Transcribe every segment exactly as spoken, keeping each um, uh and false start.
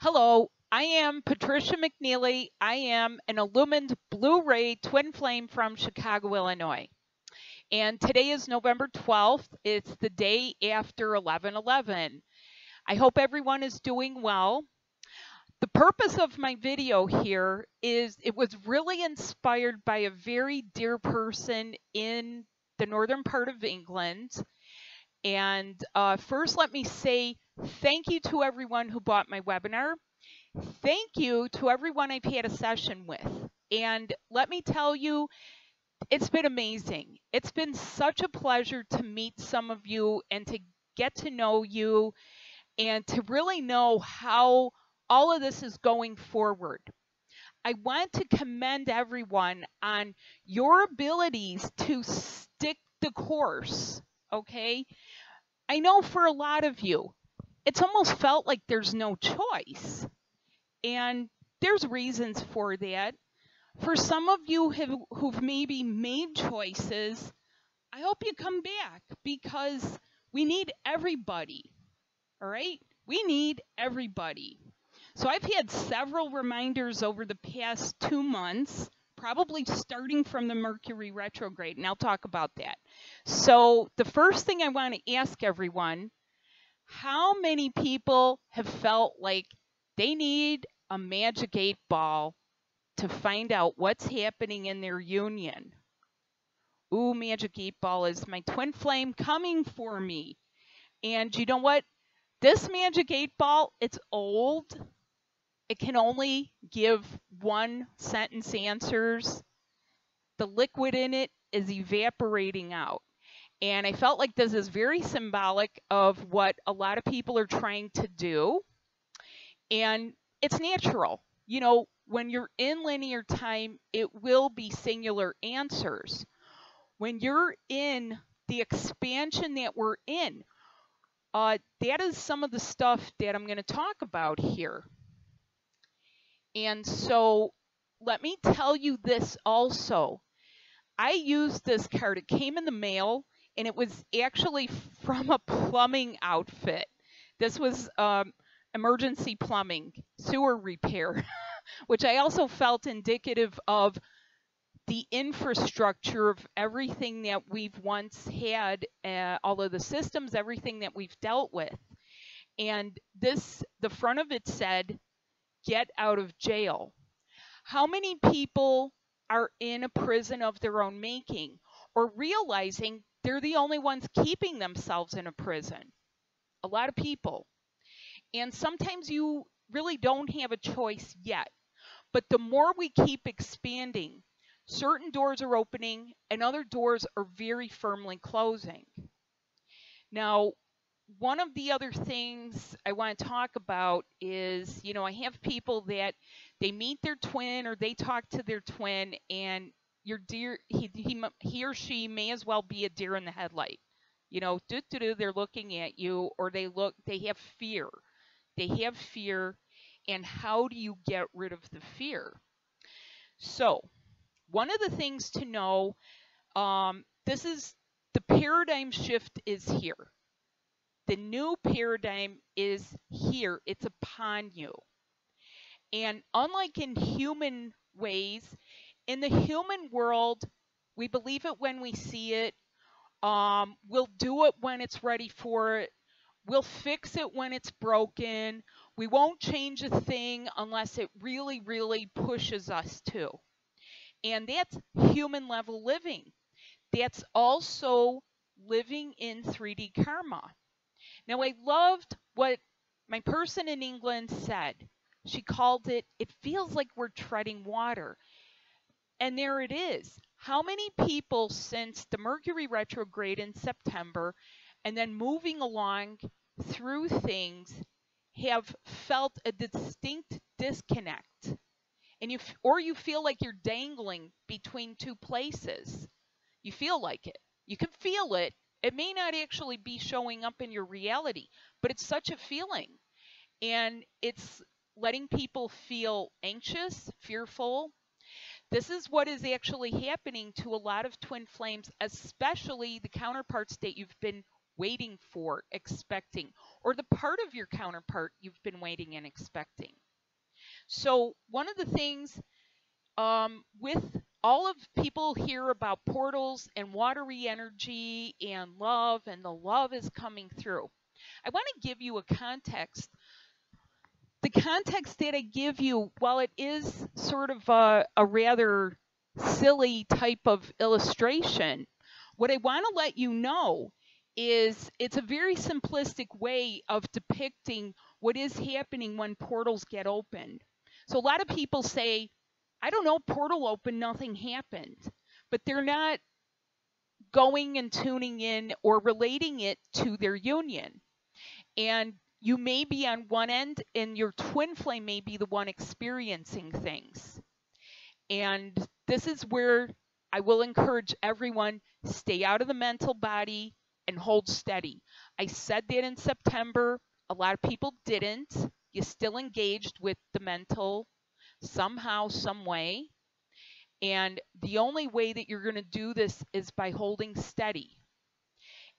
Hello, I am Patricia McNeely. I am an illumined Blue Ray twin flame from Chicago, Illinois. And today is November twelfth. It's the day after eleven eleven. I hope everyone is doing well. The purpose of my video here is it was really inspired by a very dear person in the northern part of England. And uh, first, let me say thank you to everyone who bought my webinar. Thank you to everyone I've had a session with. And let me tell you, it's been amazing. It's been such a pleasure to meet some of you and to get to know you and to really know how all of this is going forward. I want to commend everyone on your abilities to stick the course, okay? I know for a lot of you, it's almost felt like there's no choice. And there's reasons for that. For some of you have, who've maybe made choices, I hope you come back because we need everybody, all right? We need everybody. So I've had several reminders over the past two months, probably starting from the Mercury retrograde, and I'll talk about that. So the first thing I want to ask everyone, how many people have felt like they need a Magic eight ball to find out what's happening in their union? Ooh, Magic eight ball is my twin flame coming for me. And you know what? This Magic eight ball, it's old. It can only give one sentence answers. The liquid in it is evaporating out. And I felt like this is very symbolic of what a lot of people are trying to do. And it's natural. You know, when you're in linear time, it will be singular answers. When you're in the expansion that we're in, uh, that is some of the stuff that I'm going to talk about here. And so let me tell you this also. I used this card. It came in the mail, and it was actually from a plumbing outfit. This was um, emergency plumbing, sewer repair, which I also felt indicative of the infrastructure of everything that we've once had, uh, all of the systems, everything that we've dealt with. And this, the front of it said, get out of jail. How many people are in a prison of their own making or realizing they're the only ones keeping themselves in a prison? A lot of people. And sometimes you really don't have a choice yet. But the more we keep expanding, certain doors are opening and other doors are very firmly closing. Now, one of the other things I want to talk about is, you know, I have people that they meet their twin or they talk to their twin, and your deer, he, he, he or she may as well be a deer in the headlight. You know, doo doo doo, they're looking at you, or they look, they have fear. They have fear, and how do you get rid of the fear? So, one of the things to know, um, this is, the paradigm shift is here. The new paradigm is here. It's upon you. And unlike in human ways, in the human world, we believe it when we see it. Um, we'll do it when it's ready for it. We'll fix it when it's broken. We won't change a thing unless it really, really pushes us to. And that's human level living. That's also living in three D karma. Now, I loved what my person in England said. She called it, it feels like we're treading water. And there it is. How many people since the Mercury retrograde in September and then moving along through things have felt a distinct disconnect? And you, or you feel like you're dangling between two places. You feel like it. You can feel it. It may not actually be showing up in your reality, but it's such a feeling. And it's letting people feel anxious, fearful. This is what is actually happening to a lot of twin flames, especially the counterparts that you've been waiting for, expecting, or the part of your counterpart you've been waiting and expecting. So one of the things um, with all of people hear about portals and watery energy and love, and the love is coming through. I want to give you a context. The context that I give you, while it is sort of a, a rather silly type of illustration, what I want to let you know is it's a very simplistic way of depicting what is happening when portals get opened. So a lot of people say, I don't know, portal open, nothing happened. But they're not going and tuning in or relating it to their union. And you may be on one end and your twin flame may be the one experiencing things. And this is where I will encourage everyone, stay out of the mental body and hold steady. I said that in September. A lot of people didn't. You're still engaged with the mental somehow, some way. And the only way that you're going to do this is by holding steady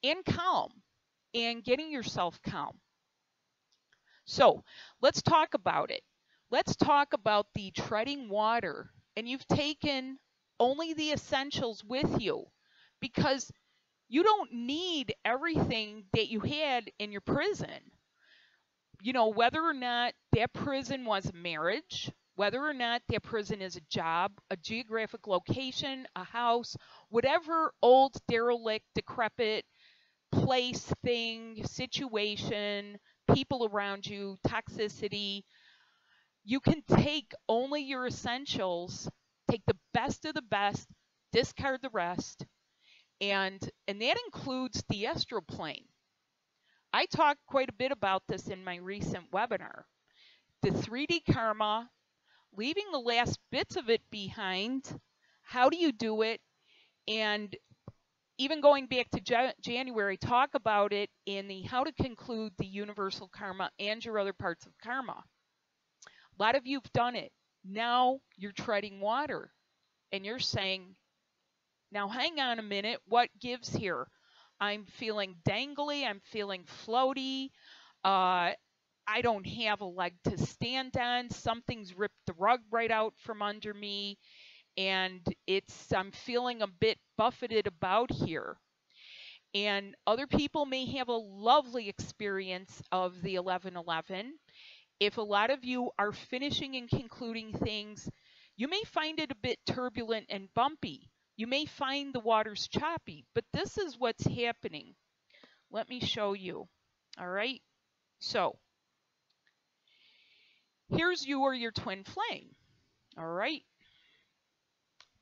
and calm and getting yourself calm. So let's talk about it. Let's talk about the treading water. And you've taken only the essentials with you, because you don't need everything that you had in your prison. You know, whether or not that prison was marriage, whether or not that prison is a job, a geographic location, a house, whatever old, derelict, decrepit place, thing, situation, people around you, toxicity. You can take only your essentials, take the best of the best, discard the rest, and and that includes the astral plane. I talked quite a bit about this in my recent webinar. The three D karma, leaving the last bits of it behind, how do you do it? And even going back to January, talk about it in the how to conclude the universal karma and your other parts of karma. A lot of you've done it. Now you're treading water and you're saying, now hang on a minute, what gives here? I'm feeling dangly, I'm feeling floaty, uh, I don't have a leg to stand on, something's ripped the rug right out from under me. And it's, I'm feeling a bit buffeted about here. And other people may have a lovely experience of the eleven eleven. If a lot of you are finishing and concluding things, you may find it a bit turbulent and bumpy. You may find the waters choppy, but this is what's happening. Let me show you. All right. So here's you or your twin flame. All right.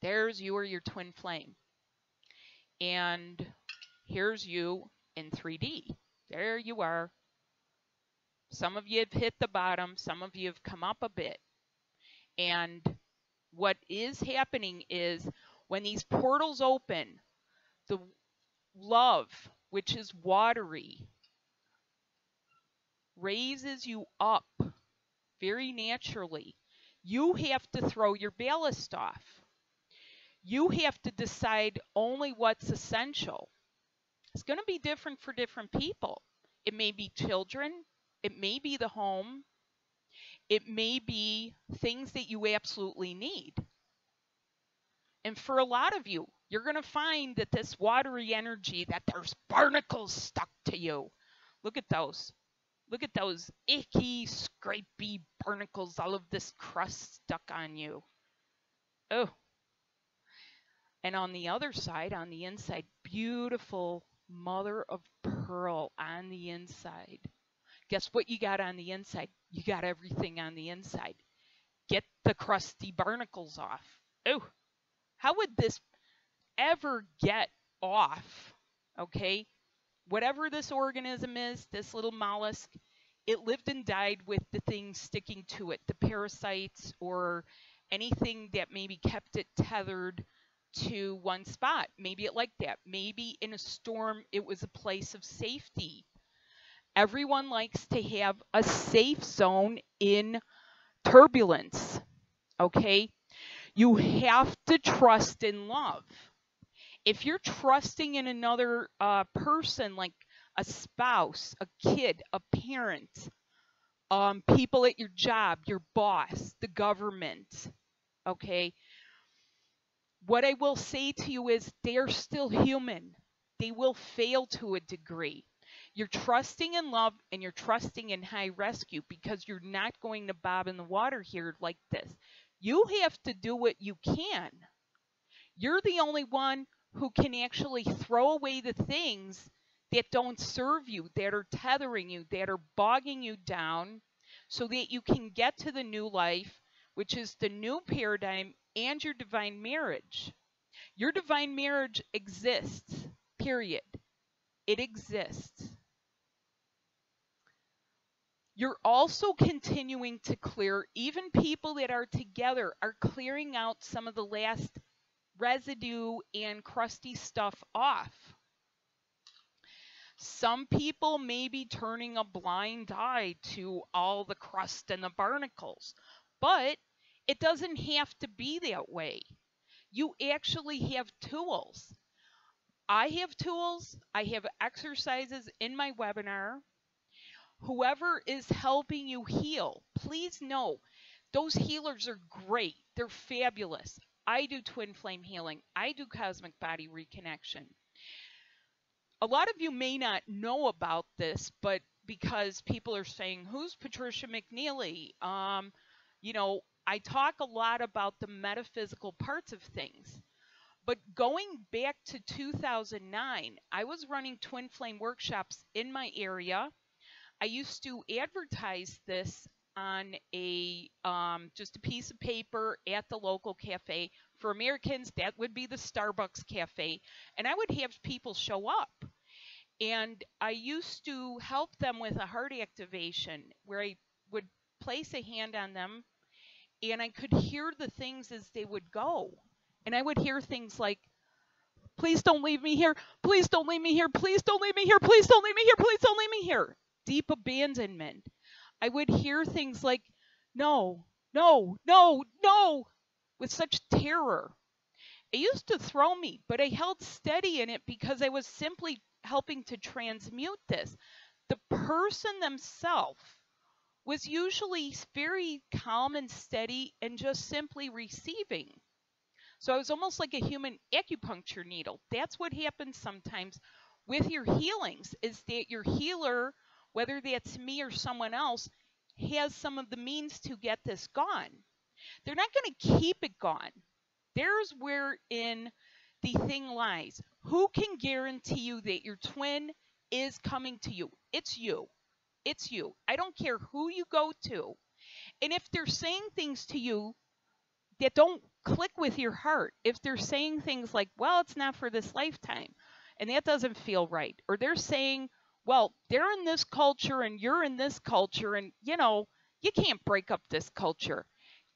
There's you or your twin flame. And here's you in three D. There you are. Some of you have hit the bottom. Some of you have come up a bit. And what is happening is when these portals open, the love, which is watery, raises you up very naturally. You have to throw your ballast off. You have to decide only what's essential. It's going to be different for different people. It may be children. It may be the home. It may be things that you absolutely need. And for a lot of you, you're going to find that this watery energy, that there's barnacles stuck to you. Look at those. Look at those icky, scrapey barnacles, all of this crust stuck on you. Oh. And on the other side, on the inside, beautiful mother of pearl on the inside. Guess what you got on the inside? You got everything on the inside. Get the crusty barnacles off. Oh, how would this ever get off? Okay, whatever this organism is, this little mollusk, it lived and died with the things sticking to it, the parasites or anything that maybe kept it tethered to one spot. Maybe it liked that. Maybe in a storm, it was a place of safety. Everyone likes to have a safe zone in turbulence. Okay? You have to trust in love. If you're trusting in another uh, person, like a spouse, a kid, a parent, um, people at your job, your boss, the government, okay? What I will say to you is they're still human. They will fail to a degree. You're trusting in love and you're trusting in high rescue because you're not going to bob in the water here like this. You have to do what you can. You're the only one who can actually throw away the things that don't serve you, that are tethering you, that are bogging you down, so that you can get to the new life, which is the new paradigm and your divine marriage. Your divine marriage exists, period. It exists. You're also continuing to clear, even people that are together are clearing out some of the last residue and crusty stuff off. Some people may be turning a blind eye to all the crust and the barnacles, but it doesn't have to be that way. You actually have tools. I have tools, I have exercises in my webinar. Whoever is helping you heal, please know those healers are great. They're fabulous. I do twin flame healing. I do cosmic body reconnection. A lot of you may not know about this, but because people are saying, who's Patricia McNeely? Um, you know, I talk a lot about the metaphysical parts of things. But going back to two thousand nine, I was running twin flame workshops in my area. I used to advertise this on a um, just a piece of paper at the local cafe. For Americans, that would be the Starbucks cafe. And I would have people show up. And I used to help them with a heart activation where I would place a hand on them and I could hear the things as they would go. And I would hear things like, please don't leave me here. Please don't leave me here. Please don't leave me here. Please don't leave me here. Please don't leave me here. Deep abandonment. I would hear things like, no, no, no, no, with such terror. It used to throw me, but I held steady in it because I was simply helping to transmute this. The person themselves was usually very calm and steady and just simply receiving. So I was almost like a human acupuncture needle. That's what happens sometimes with your healings, is that your healer, whether that's me or someone else, has some of the means to get this gone. They're not going to keep it gone. There's wherein the thing lies. Who can guarantee you that your twin is coming to you? It's you. It's you. I don't care who you go to. And if they're saying things to you that don't click with your heart, if they're saying things like, well, it's not for this lifetime, and that doesn't feel right, or they're saying, well, they're in this culture and you're in this culture, and you know, you can't break up this culture.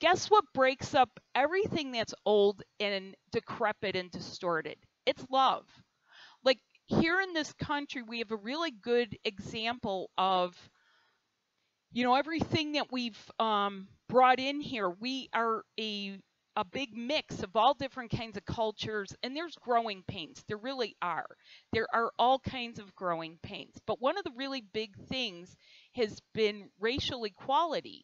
Guess what breaks up everything that's old and decrepit and distorted? It's love. Like here in this country, we have a really good example of, you know, everything that we've um, brought in here. We are a a big mix of all different kinds of cultures, and there's growing pains. There really are. There are all kinds of growing pains. But one of the really big things has been racial equality,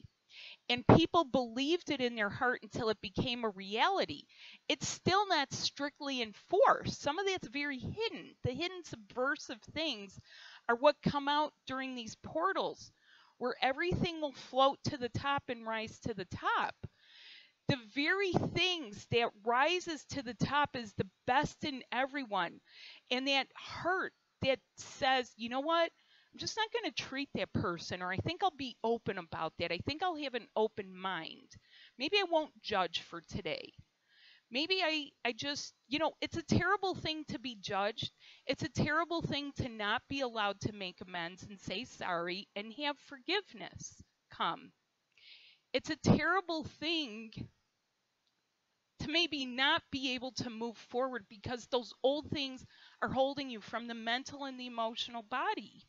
and people believed it in their heart until it became a reality. It's still not strictly enforced. Some of that's very hidden. The hidden subversive things are what come out during these portals, where everything will float to the top and rise to the top. The very things that rises to the top is the best in everyone. And that hurt that says, you know what, I'm just not going to treat that person, or I think I'll be open about that. I think I'll have an open mind. Maybe I won't judge for today. Maybe I, I just, you know, it's a terrible thing to be judged. It's a terrible thing to not be allowed to make amends and say sorry and have forgiveness come. It's a terrible thing to maybe not be able to move forward because those old things are holding you from the mental and the emotional body.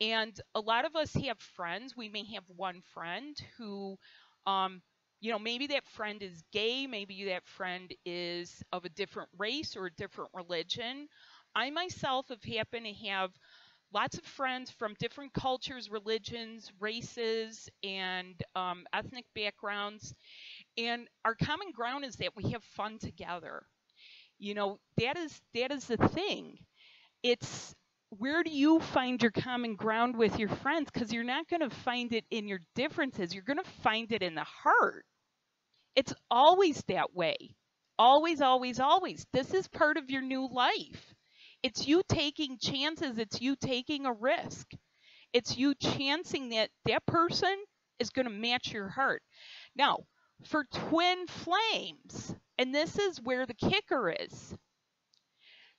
And a lot of us have friends. We may have one friend who, um, you know, maybe that friend is gay. Maybe that friend is of a different race or a different religion. I myself have happened to have lots of friends from different cultures, religions, races, and um, ethnic backgrounds. And our common ground is that we have fun together. You know, that is, that is the thing. It's where do you find your common ground with your friends? Because you're not going to find it in your differences. You're going to find it in the heart. It's always that way. Always, always, always. This is part of your new life. It's you taking chances. It's you taking a risk. It's you chancing that that person is going to match your heart. Now, for twin flames, and this is where the kicker is,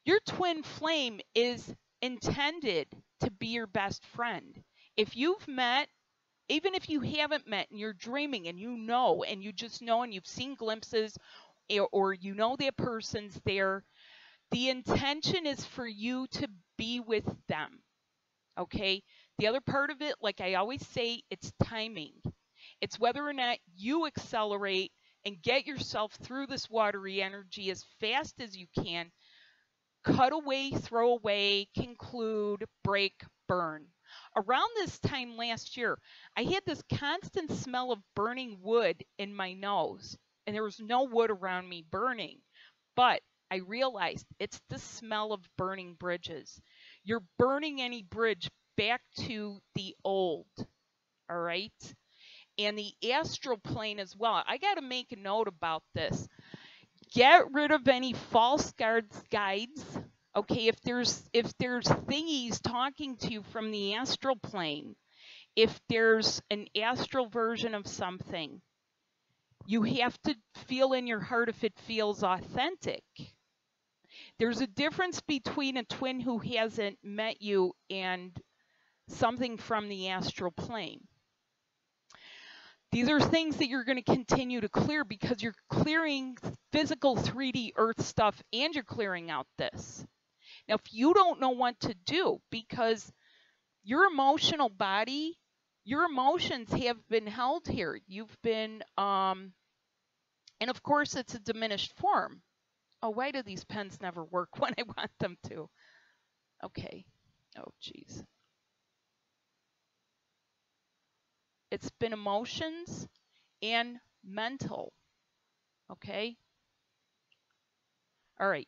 your twin flame is intended to be your best friend. If you've met, even if you haven't met and you're dreaming and you know, and you just know and you've seen glimpses or you know that person's there, the intention is for you to be with them, okay? The other part of it, like I always say, it's timing. It's whether or not you accelerate and get yourself through this watery energy as fast as you can. Cut away, throw away, conclude, break, burn. Around this time last year, I had this constant smell of burning wood in my nose, and there was no wood around me burning. But I realized it's the smell of burning bridges. You're burning any bridge back to the old, all right? And the astral plane as well. I got to make a note about this. Get rid of any false guards, guides. Okay, if there's if there's thingies talking to you from the astral plane, if there's an astral version of something, you have to feel in your heart if it feels authentic. There's a difference between a twin who hasn't met you and something from the astral plane. These are things that you're going to continue to clear because you're clearing physical three D earth stuff and you're clearing out this. Now, if you don't know what to do because your emotional body, your emotions have been held here. You've been, um, and of course it's a diminished form. Oh, why do these pens never work when I want them to? Okay. Oh, geez. It's been emotions and mental, okay? All right.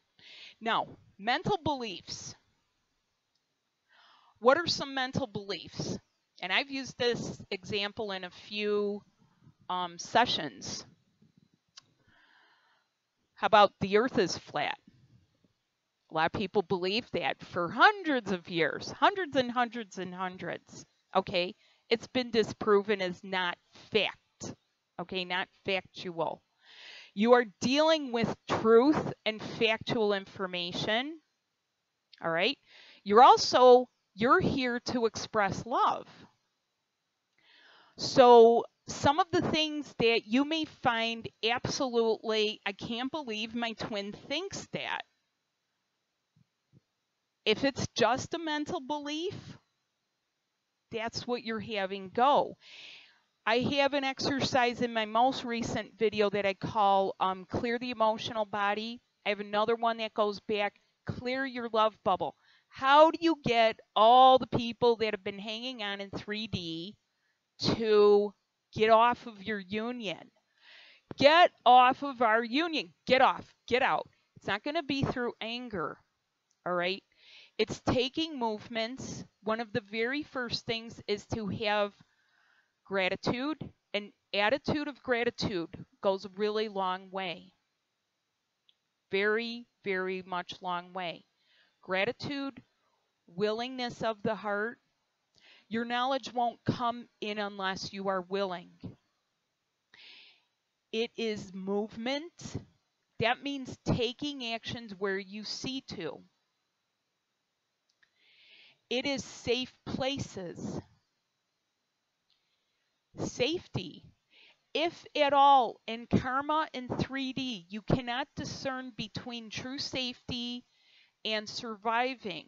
Now, mental beliefs. What are some mental beliefs? And I've used this example in a few um, sessions. How about the earth is flat? A lot of people believe that for hundreds of years, hundreds and hundreds and hundreds, okay? It's been disproven as not fact, okay, not factual. You are dealing with truth and factual information, all right? You're also, you're here to express love. So some of the things that you may find absolutely, I can't believe my twin thinks that. If it's just a mental belief, that's what you're having go. I have an exercise in my most recent video that I call um, Clear the Emotional Body. I have another one that goes back, Clear Your Love Bubble. How do you get all the people that have been hanging on in three D to get off of your union? Get off of our union. Get off. Get out. It's not going to be through anger, all right? It's taking movements. One of the very first things is to have gratitude. An attitude of gratitude goes a really long way. Very, very much long way. Gratitude, willingness of the heart. Your knowledge won't come in unless you are willing. It is movement. That means taking actions where you see to. It is safe places. Safety. If at all, in karma and three D, you cannot discern between true safety and surviving.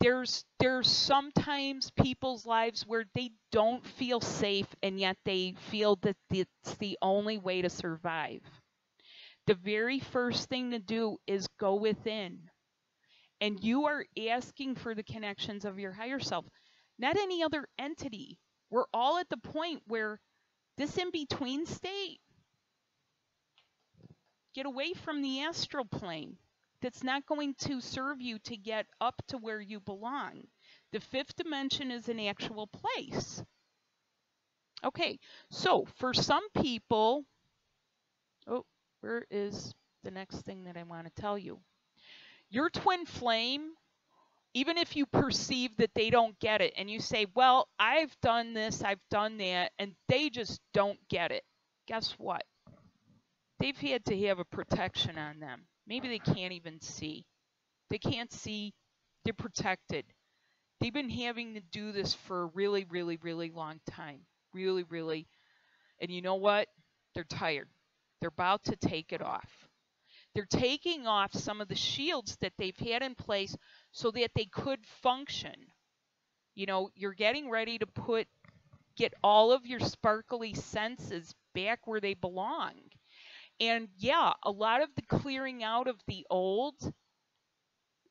There's, there's sometimes people's lives where they don't feel safe, and yet they feel that it's the only way to survive. the very first thing to do is go within. And you are asking for the connections of your higher self, not any other entity. We're all at the point where this in-between state, get away from the astral plane. That's not going to serve you to get up to where you belong. The fifth dimension is an actual place. Okay, so for some people, oh, where is the next thing that I want to tell you? Your twin flame, even if you perceive that they don't get it and you say, well, I've done this, I've done that, and they just don't get it. Guess what? They've had to have a protection on them. Maybe they can't even see. They can't see. They're protected. They've been having to do this for a really, really, really long time. Really, really. And you know what? They're tired. They're about to take it off. They're taking off some of the shields that they've had in place so that they could function. You know, you're getting ready to put, get all of your sparkly senses back where they belong. And yeah, a lot of the clearing out of the old,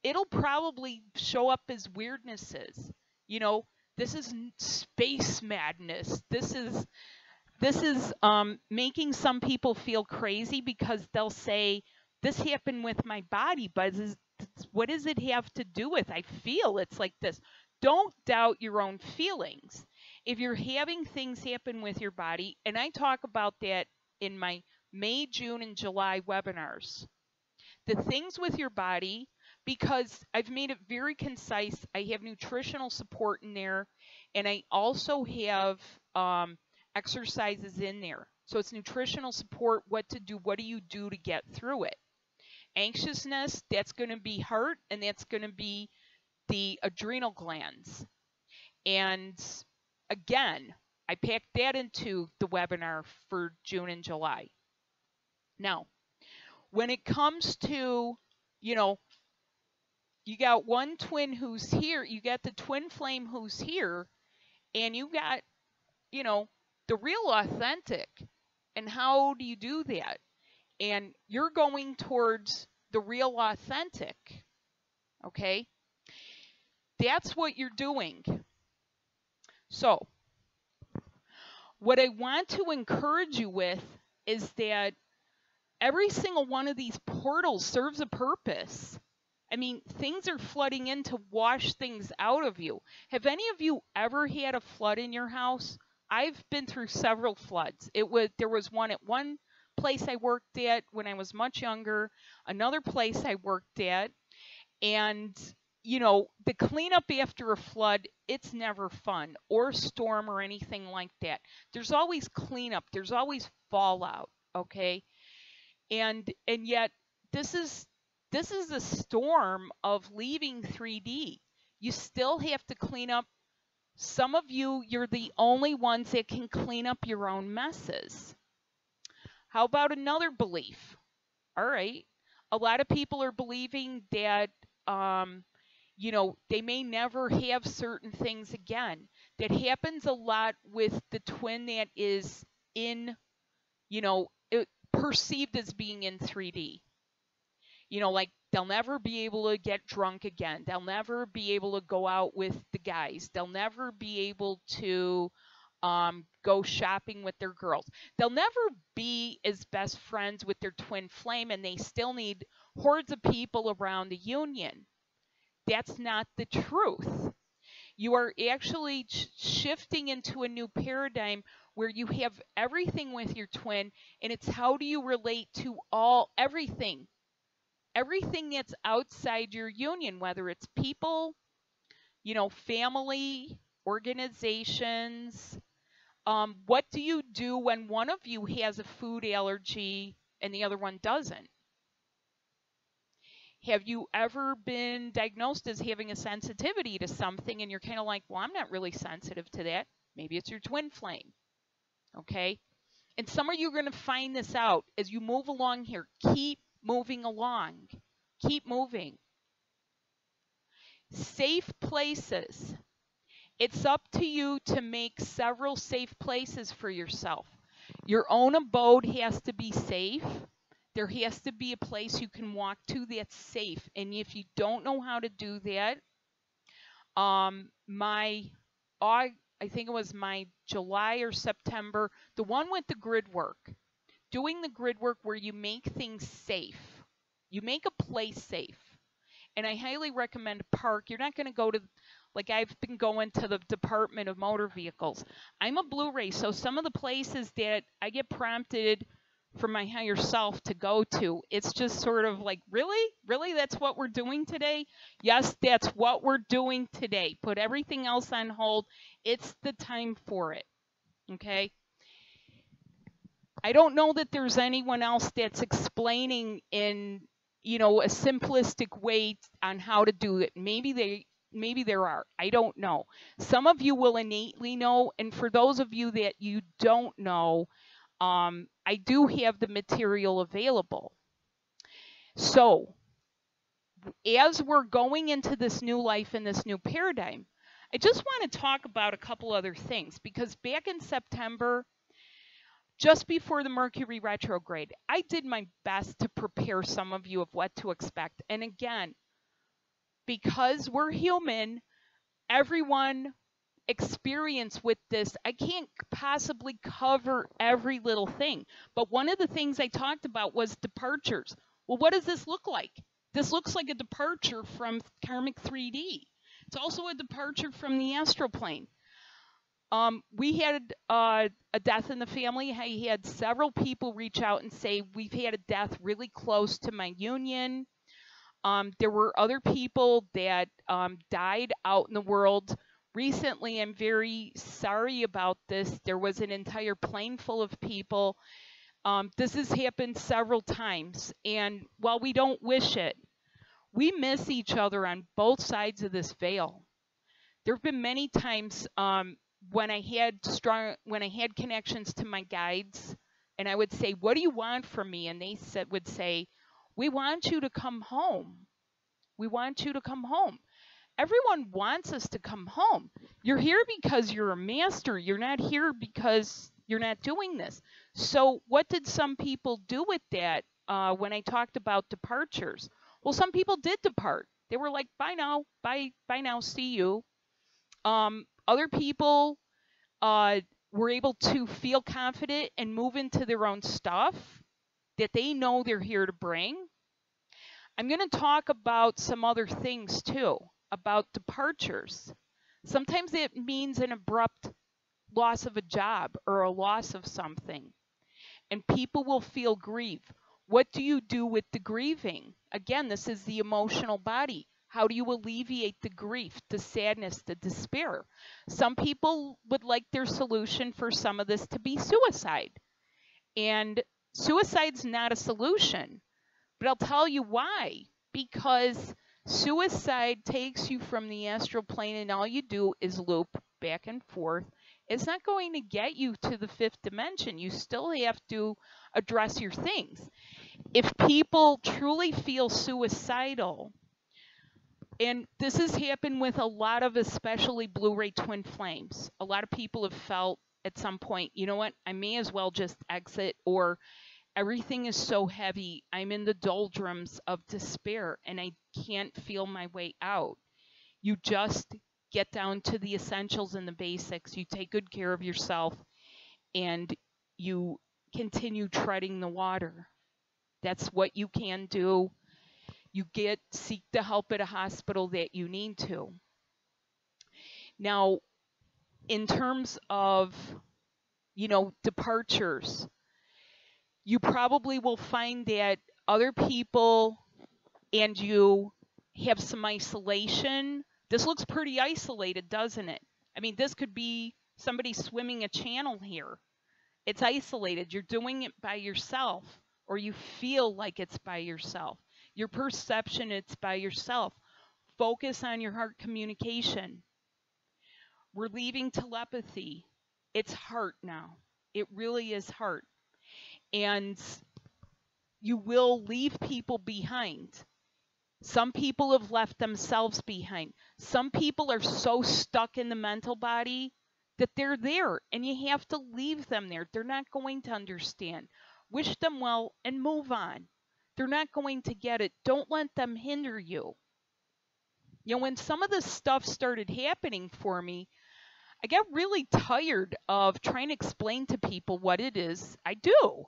it'll probably show up as weirdnesses. You know, this is space madness. This is, this is um, making some people feel crazy because they'll say, this happened with my body, but this, what does it have to do with? I feel it's like this. Don't doubt your own feelings. If you're having things happen with your body, and I talk about that in my May, June, and July webinars. The things with your body, because I've made it very concise, I have nutritional support in there, and I also have um, exercises in there. So it's nutritional support, what to do, what do you do to get through it. Anxiousness, that's going to be heart, and that's going to be the adrenal glands. And again, I packed that into the webinar for June and July. Now, when it comes to, you know, you got one twin who's here, you got the twin flame who's here, and you got, you know, the real authentic. And how do you do that? And you're going towards the real authentic, okay? That's what you're doing. So, what I want to encourage you with is that every single one of these portals serves a purpose. I mean, things are flooding in to wash things out of you. Have any of you ever had a flood in your house? I've been through several floods. It was, there was one at one place I worked at when I was much younger, another place I worked at. And, you know, the cleanup after a flood, it's never fun, or storm or anything like that. There's always cleanup. There's always fallout, okay? And and yet this is this is a storm of leaving three D. You still have to clean up. Some of you, you're the only ones that can clean up your own messes. How about another belief? All right. A lot of people are believing that, um, you know, they may never have certain things again. That happens a lot with the twin that is in, you know, it, perceived as being in three D. You know, like they'll never be able to get drunk again. They'll never be able to go out with the guys. They'll never be able to um, go shopping with their girls. They'll never be as best friends with their twin flame, and they still need hordes of people around the union. That's not the truth. You are actually sh- shifting into a new paradigm where you have everything with your twin, and it's how do you relate to all, everything, everything that's outside your union, whether it's people, you know, family, organizations. Um, what do you do when one of you has a food allergy and the other one doesn't? Have you ever been diagnosed as having a sensitivity to something and you're kind of like, well, I'm not really sensitive to that. Maybe it's your twin flame. Okay, and some of you are going to find this out as you move along here. Keep moving along. Keep moving. Safe places. It's up to you to make several safe places for yourself. Your own abode has to be safe. There has to be a place you can walk to that's safe. And if you don't know how to do that, um, my, I think it was my July or September, the one with the grid work, doing the grid work where you make things safe. You make a place safe. And I highly recommend a park. You're not going to go to, like I've been going to the Department of Motor Vehicles. I'm a Blue Ray, so some of the places that I get prompted for my higher self to go to, it's just sort of like, really? Really? That's what we're doing today? Yes, that's what we're doing today. Put everything else on hold. It's the time for it, okay? I don't know that there's anyone else that's explaining in, you know, a simplistic way on how to do it. Maybe they, maybe there are. I don't know. Some of you will innately know, and for those of you that you don't know, um, I do have the material available. So, as we're going into this new life and this new paradigm, I just want to talk about a couple other things, because back in September, just before the Mercury retrograde, I did my best to prepare some of you of what to expect. And again, because we're human, everyone experience with this, I can't possibly cover every little thing. But one of the things I talked about was departures. Well, what does this look like? This looks like a departure from karmic three D. It's also a departure from the astral plane. Um, we had uh, a death in the family. I had several people reach out and say, we've had a death really close to my union. Um, there were other people that um, died out in the world. Recently, I'm very sorry about this. There was an entire plane full of people. Um, this has happened several times. And while we don't wish it, we miss each other on both sides of this veil. There have been many times... Um, When I had strong, when I had connections to my guides, and I would say, "What do you want from me?" and they said, would say, "We want you to come home. We want you to come home." Everyone wants us to come home. You're here because you're a master. You're not here because you're not doing this. So, what did some people do with that uh, when I talked about departures? Well, some people did depart. They were like, "Bye now, bye, bye now, see you." Um. Other people uh, were able to feel confident and move into their own stuff that they know they're here to bring. I'm going to talk about some other things too, about departures. Sometimes it means an abrupt loss of a job or a loss of something, and people will feel grief. What do you do with the grieving? Again, this is the emotional body. How do you alleviate the grief, the sadness, the despair? Some people would like their solution for some of this to be suicide. And suicide's not a solution. But I'll tell you why. Because suicide takes you from the astral plane, and all you do is loop back and forth. It's not going to get you to the fifth dimension. You still have to address your things. If people truly feel suicidal... And this has happened with a lot of, especially Blue Ray twin flames. A lot of people have felt at some point, you know what, I may as well just exit, or everything is so heavy. I'm in the doldrums of despair and I can't feel my way out. You just get down to the essentials and the basics. You take good care of yourself and you continue treading the water. That's what you can do. You get, seek the help at a hospital that you need to. Now, in terms of, you know, departures, you probably will find that other people and you have some isolation. This looks pretty isolated, doesn't it? I mean, this could be somebody swimming a channel here. It's isolated. You're doing it by yourself, or you feel like it's by yourself. Your perception, it's by yourself. Focus on your heart communication. We're leaving telepathy. It's heart now. It really is heart. And you will leave people behind. Some people have left themselves behind. Some people are so stuck in the mental body that they're there, and you have to leave them there. They're not going to understand. Wish them well and move on. They're not going to get it. Don't let them hinder you. You know, when some of this stuff started happening for me, I got really tired of trying to explain to people what it is I do.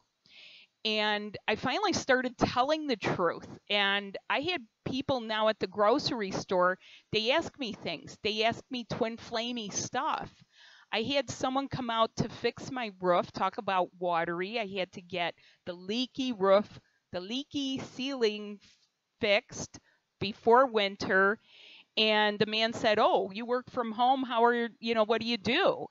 And I finally started telling the truth. And I had people now at the grocery store, they ask me things. They ask me twin flamey stuff. I had someone come out to fix my roof, talk about watery. I had to get the leaky roof, the leaky ceiling fixed before winter. And the man said, "Oh, you work from home. How are you, you know, what do you do?"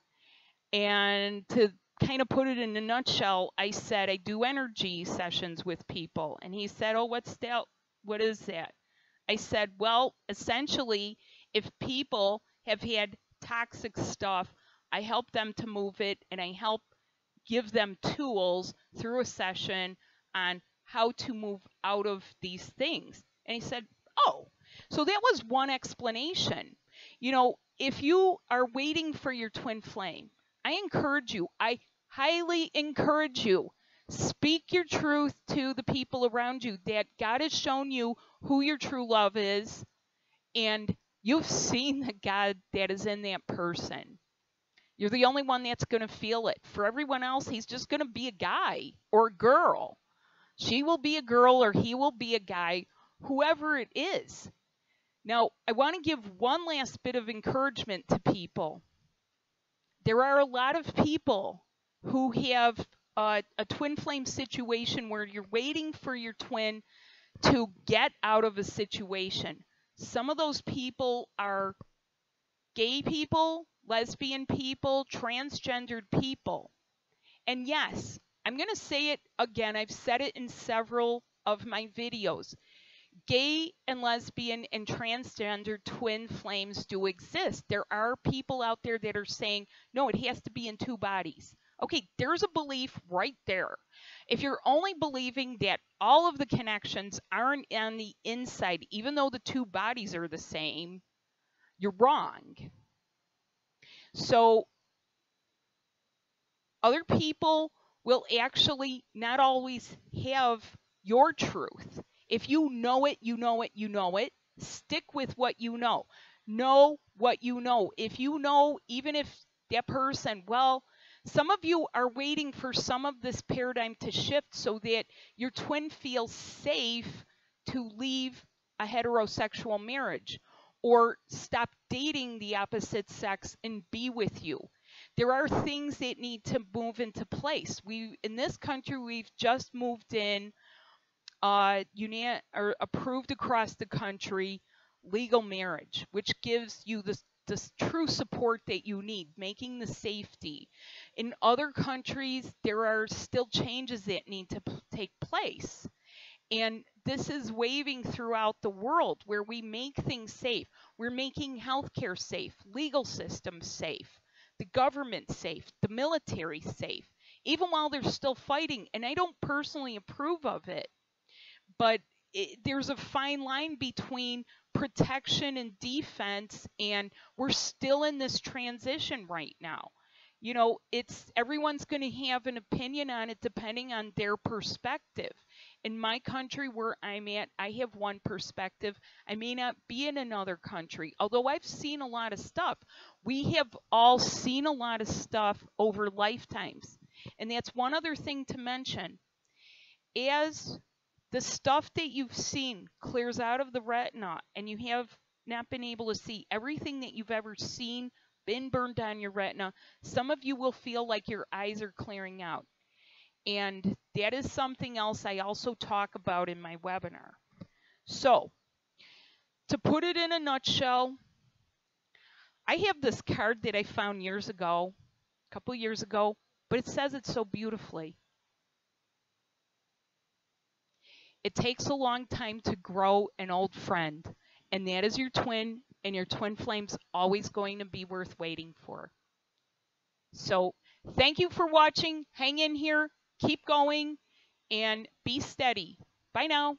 And to kind of put it in a nutshell, I said, I do energy sessions with people. And he said, "Oh, what's that? What is that?" I said, well, essentially, if people have had toxic stuff, I help them to move it, and I help give them tools through a session on how to move out of these things. And he said, "Oh." So that was one explanation. You know, if you are waiting for your twin flame, I encourage you, I highly encourage you, speak your truth to the people around you, that God has shown you who your true love is, and you've seen the God that is in that person. You're the only one that's going to feel it. For everyone else, he's just going to be a guy or a girl. She will be a girl or he will be a guy, whoever it is. Now, I want to give one last bit of encouragement to people. There are a lot of people who have uh, a twin flame situation where you're waiting for your twin to get out of a situation. Some of those people are gay people, lesbian people, transgendered people. And yes, I'm going to say it again. I've said it in several of my videos. Gay and lesbian and transgender twin flames do exist. There are people out there that are saying, no, it has to be in two bodies. Okay, there's a belief right there. If you're only believing that all of the connections aren't on the inside, even though the two bodies are the same, you're wrong. So other people will actually not always have your truth. If you know it, you know it, you know it. Stick with what you know. Know what you know. If you know, even if that person, well, some of you are waiting for some of this paradigm to shift so that your twin feels safe to leave a heterosexual marriage, or stop dating the opposite sex and be with you. There are things that need to move into place. We, in this country, we've just moved in, uh, uni- or approved across the country, legal marriage, which gives you the, the true support that you need, making the safety. In other countries, there are still changes that need to p- take place. And this is waving throughout the world where we make things safe. We're making healthcare safe, legal systems safe, the government safe, the military safe, even while they're still fighting. And I don't personally approve of it, but it, there's a fine line between protection and defense, and we're still in this transition right now. You know, it's everyone's going to have an opinion on it depending on their perspective. In my country where I'm at, I have one perspective. I may not be in another country, although I've seen a lot of stuff. We have all seen a lot of stuff over lifetimes. And that's one other thing to mention. As the stuff that you've seen clears out of the retina and you have not been able to see everything that you've ever seen, been burned on your retina, some of you will feel like your eyes are clearing out. And that is something else I also talk about in my webinar. So, to put it in a nutshell, I have this card that I found years ago, a couple years ago, but it says it so beautifully. It takes a long time to grow an old friend, and that is your twin. And your twin flame's always going to be worth waiting for. So thank you for watching. Hang in here. Keep going and be steady. Bye now.